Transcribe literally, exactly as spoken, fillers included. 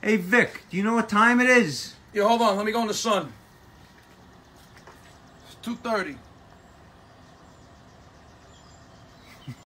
Hey, Vic, do you know what time it is? Yeah, hold on. Let me go in the sun. It's two thirty.